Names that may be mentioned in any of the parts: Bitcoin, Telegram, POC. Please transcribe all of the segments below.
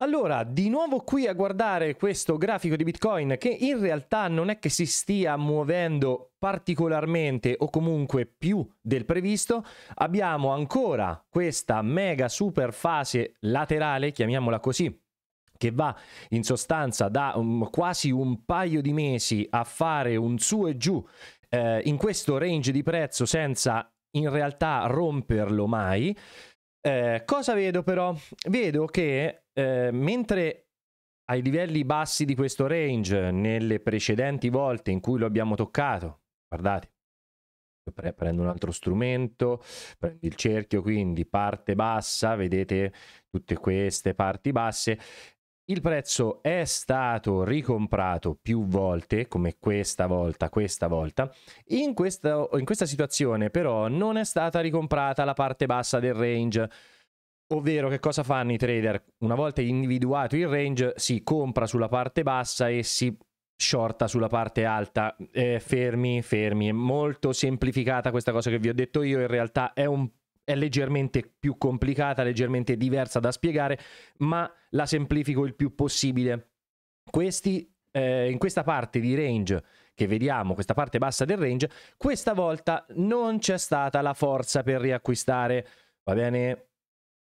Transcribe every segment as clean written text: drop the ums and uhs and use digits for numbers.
Allora, di nuovo qui a guardare questo grafico di Bitcoin che in realtà non è che si stia muovendo particolarmente o comunque più del previsto. Abbiamo ancora questa mega super fase laterale, chiamiamola così, che va in sostanza da quasi un paio di mesi a fare un su e giù in questo range di prezzo senza in realtà romperlo mai. Cosa vedo però? Vedo che mentre ai livelli bassi di questo range, nelle precedenti volte in cui lo abbiamo toccato, guardate, prendo un altro strumento, prendo il cerchio, quindi parte bassa, vedete tutte queste parti basse, il prezzo è stato ricomprato più volte, come questa volta. In questa situazione però non è stata ricomprata la parte bassa del range, ovvero che cosa fanno i trader? Una volta individuato il range si compra sulla parte bassa e si shorta sulla parte alta. Fermi, è molto semplificata questa cosa che vi ho detto io, in realtà è leggermente più complicata, leggermente diversa da spiegare, ma la semplifico il più possibile. In questa parte di range che vediamo, questa parte bassa del range, questa volta non c'è stata la forza per riacquistare, va bene?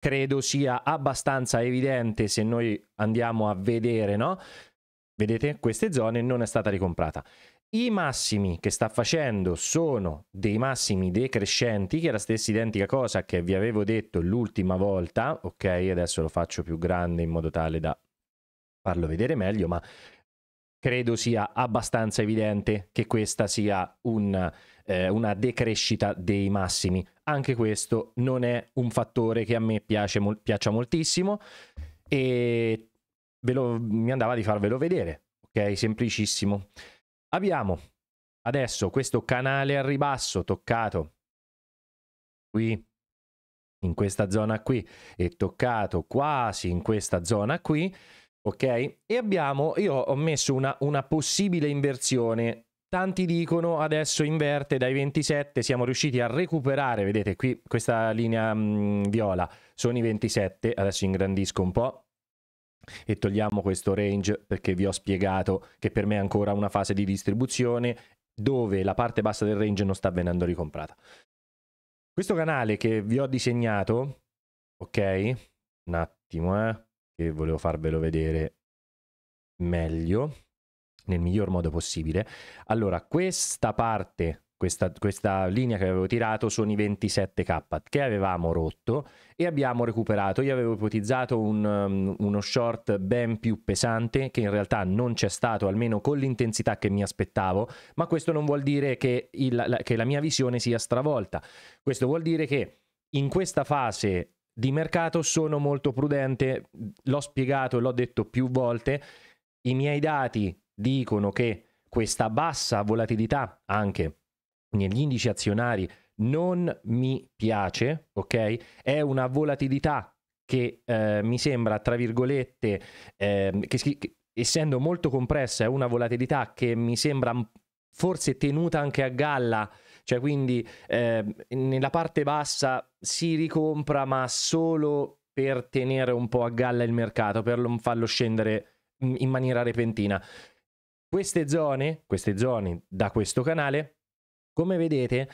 Credo sia abbastanza evidente se noi andiamo a vedere, no? Vedete? Queste zone non è stata ricomprata. I massimi che sta facendo sono dei massimi decrescenti, che è la stessa identica cosa che vi avevo detto l'ultima volta, ok? Adesso lo faccio più grande in modo tale da farlo vedere meglio, ma credo sia abbastanza evidente che questa sia una decrescita dei massimi. Anche questo non è un fattore che a me piaccia moltissimo e mi andava di farvelo vedere, ok? Semplicissimo. Abbiamo adesso questo canale al ribasso toccato qui, in questa zona qui, e toccato quasi in questa zona qui, ok? E abbiamo, io ho messo una possibile inversione. Tanti dicono adesso inverte dai 27, siamo riusciti a recuperare, vedete qui questa linea viola, sono i 27, adesso ingrandisco un po'. E togliamo questo range perché vi ho spiegato che per me è ancora una fase di distribuzione dove la parte bassa del range non sta venendo ricomprata. Questo canale che vi ho disegnato, ok, un attimo che volevo farvelo vedere meglio nel miglior modo possibile. Allora, questa parte, questa linea che avevo tirato sono i 27k che avevamo rotto e abbiamo recuperato. Io avevo ipotizzato uno short ben più pesante che in realtà non c'è stato, almeno con l'intensità che mi aspettavo, ma questo non vuol dire che la mia visione sia stravolta. Questo vuol dire che in questa fase di mercato sono molto prudente, l'ho spiegato e l'ho detto più volte, i miei dati dicono che questa bassa volatilità anche negli indici azionari non mi piace, ok? È una volatilità che mi sembra, tra virgolette, che essendo molto compressa, è una volatilità che mi sembra forse tenuta anche a galla, cioè quindi nella parte bassa si ricompra ma solo per tenere un po' a galla il mercato, per non farlo scendere in maniera repentina. Queste zone da questo canale, come vedete,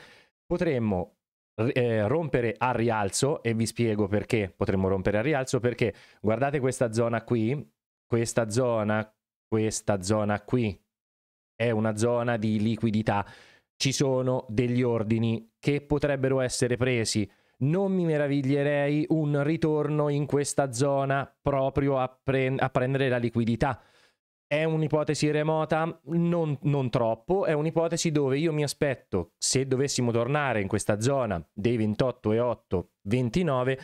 potremmo rompere al rialzo, e vi spiego perché potremmo rompere al rialzo, perché guardate questa zona qui è una zona di liquidità, ci sono degli ordini che potrebbero essere presi, non mi meraviglierei un ritorno in questa zona proprio a prendere la liquidità. È un'ipotesi remota, non troppo, è un'ipotesi dove io mi aspetto, se dovessimo tornare in questa zona dei 28,8-29,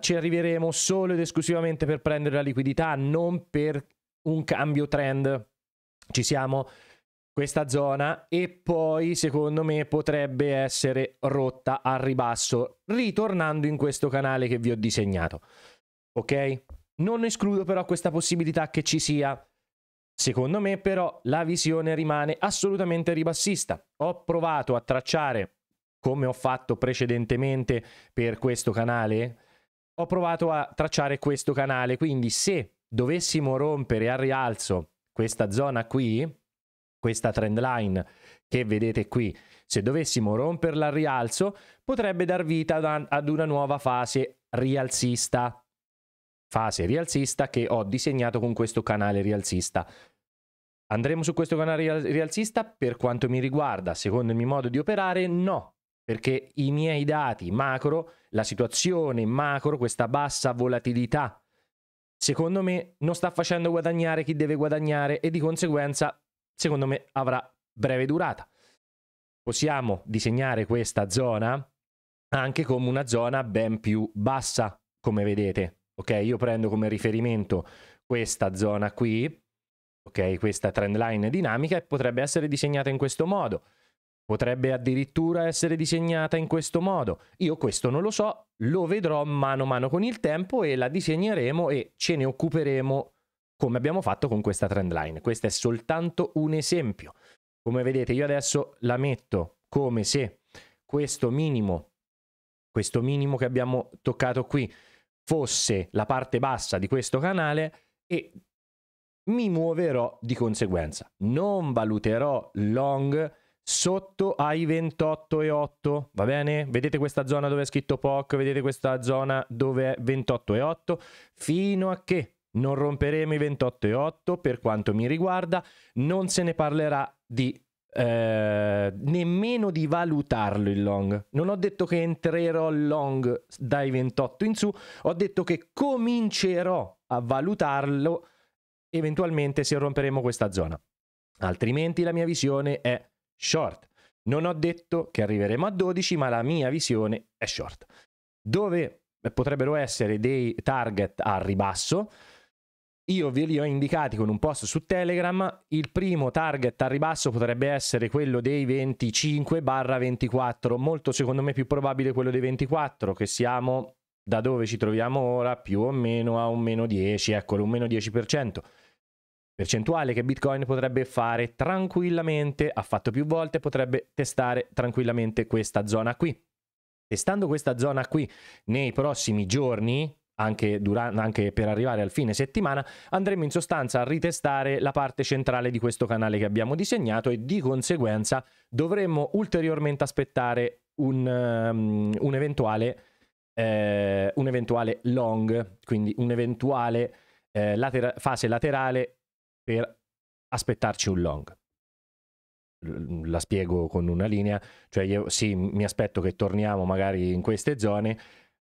ci arriveremo solo ed esclusivamente per prendere la liquidità, non per un cambio trend. Ci siamo, questa zona, e poi secondo me potrebbe essere rotta al ribasso, ritornando in questo canale che vi ho disegnato, ok? Non escludo però questa possibilità che ci sia. Secondo me però la visione rimane assolutamente ribassista. Ho provato a tracciare, come ho fatto precedentemente per questo canale, ho provato a tracciare questo canale. Quindi se dovessimo rompere al rialzo questa zona qui, questa trend line che vedete qui, se dovessimo romperla al rialzo potrebbe dar vita ad una nuova fase rialzista che ho disegnato con questo canale rialzista. Andremo su questo canale rialzista? Per quanto mi riguarda, secondo il mio modo di operare, no, perché i miei dati macro, la situazione macro, questa bassa volatilità, secondo me non sta facendo guadagnare chi deve guadagnare e di conseguenza, secondo me, avrà breve durata. Possiamo disegnare questa zona anche come una zona ben più bassa, come vedete. Ok, io prendo come riferimento questa zona qui, ok, questa trend line dinamica, e potrebbe essere disegnata in questo modo. Potrebbe addirittura essere disegnata in questo modo. Io questo non lo so, lo vedrò mano a mano con il tempo e la disegneremo e ce ne occuperemo come abbiamo fatto con questa trend line. Questo è soltanto un esempio. Come vedete io adesso la metto come se questo minimo che abbiamo toccato qui fosse la parte bassa di questo canale e mi muoverò di conseguenza. Non valuterò long sotto ai 28,8, va bene? Vedete questa zona dove è scritto POC, vedete questa zona dove è 28,8, fino a che non romperemo i 28,8, per quanto mi riguarda non se ne parlerà di nemmeno di valutarlo il long. Non ho detto che entrerò long dai 28 in su, ho detto che comincerò a valutarlo eventualmente se romperemo questa zona, altrimenti la mia visione è short. Non ho detto che arriveremo a 12, ma la mia visione è short. Dove potrebbero essere dei target al ribasso, io ve li ho indicati con un post su Telegram. Il primo target al ribasso potrebbe essere quello dei 25/24, molto secondo me più probabile quello dei 24, che siamo da dove ci troviamo ora più o meno a un meno 10, eccolo, un meno 10%. Percentuale che Bitcoin potrebbe fare tranquillamente, ha fatto più volte, potrebbe testare tranquillamente questa zona qui. Testando questa zona qui nei prossimi giorni, anche per arrivare al fine settimana, andremo in sostanza a ritestare la parte centrale di questo canale che abbiamo disegnato e di conseguenza dovremmo ulteriormente aspettare un eventuale long, quindi un'eventuale fase laterale per aspettarci un long. La spiego con una linea, cioè io sì, mi aspetto che torniamo magari in queste zone,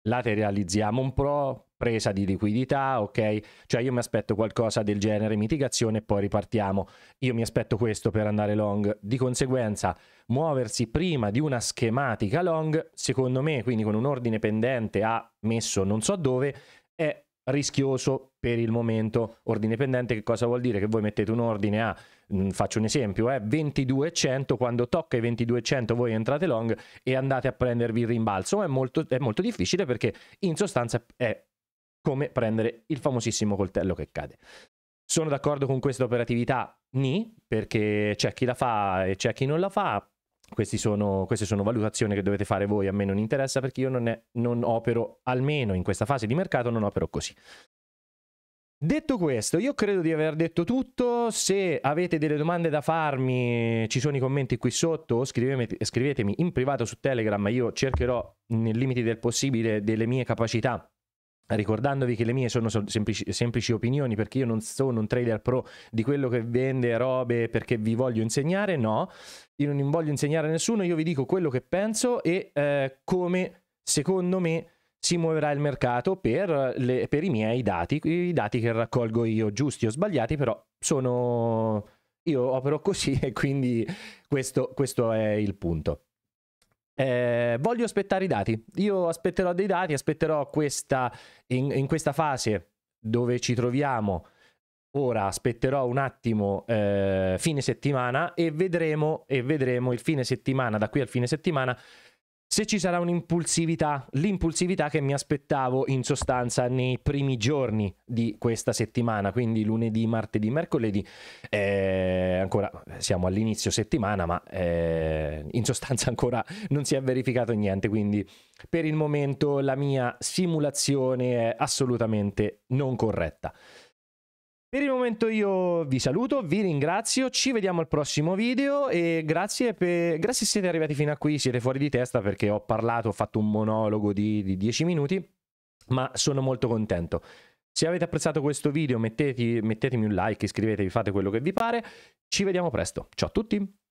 lateralizziamo un po', presa di liquidità, ok? Cioè io mi aspetto qualcosa del genere, mitigazione e poi ripartiamo. Io mi aspetto questo per andare long, di conseguenza muoversi prima di una schematica long, secondo me, quindi con un ordine pendente a messo non so dove, è rischioso per il momento. Ordine pendente che cosa vuol dire? Che voi mettete un ordine a, faccio un esempio, 22,100, quando tocca i 22,100 voi entrate long e andate a prendervi il rimbalzo. È molto difficile, perché in sostanza è come prendere il famosissimo coltello che cade. Sono d'accordo con questa operatività? Ni, perché c'è chi la fa e c'è chi non la fa. Queste sono valutazioni che dovete fare voi, a me non interessa, perché io non opero, almeno in questa fase di mercato, non opero così. Detto questo, io credo di aver detto tutto. Se avete delle domande da farmi, ci sono i commenti qui sotto, scrivetemi in privato su Telegram, io cercherò, nei limiti del possibile, delle mie capacità, ricordandovi che le mie sono semplici opinioni, perché io non sono un trader pro di quello che vende robe perché vi voglio insegnare, no, io non voglio insegnare a nessuno, io vi dico quello che penso e come secondo me si muoverà il mercato per i miei dati, i dati che raccolgo io, giusti o sbagliati, però io opero così e quindi questo è il punto. Voglio aspettare i dati, io aspetterò dei dati, aspetterò in questa fase dove ci troviamo ora, aspetterò un attimo fine settimana e vedremo il fine settimana, da qui al fine settimana se ci sarà un'impulsività, l'impulsività che mi aspettavo in sostanza nei primi giorni di questa settimana, quindi lunedì, martedì, mercoledì, ancora siamo all'inizio settimana, ma in sostanza ancora non si è verificato niente, quindi per il momento la mia simulazione è assolutamente non corretta. Per il momento io vi saluto, vi ringrazio, ci vediamo al prossimo video e grazie se siete arrivati fino a qui, siete fuori di testa perché ho parlato, ho fatto un monologo di 10 minuti, ma sono molto contento. Se avete apprezzato questo video mettetemi un like, iscrivetevi, fate quello che vi pare, ci vediamo presto, ciao a tutti!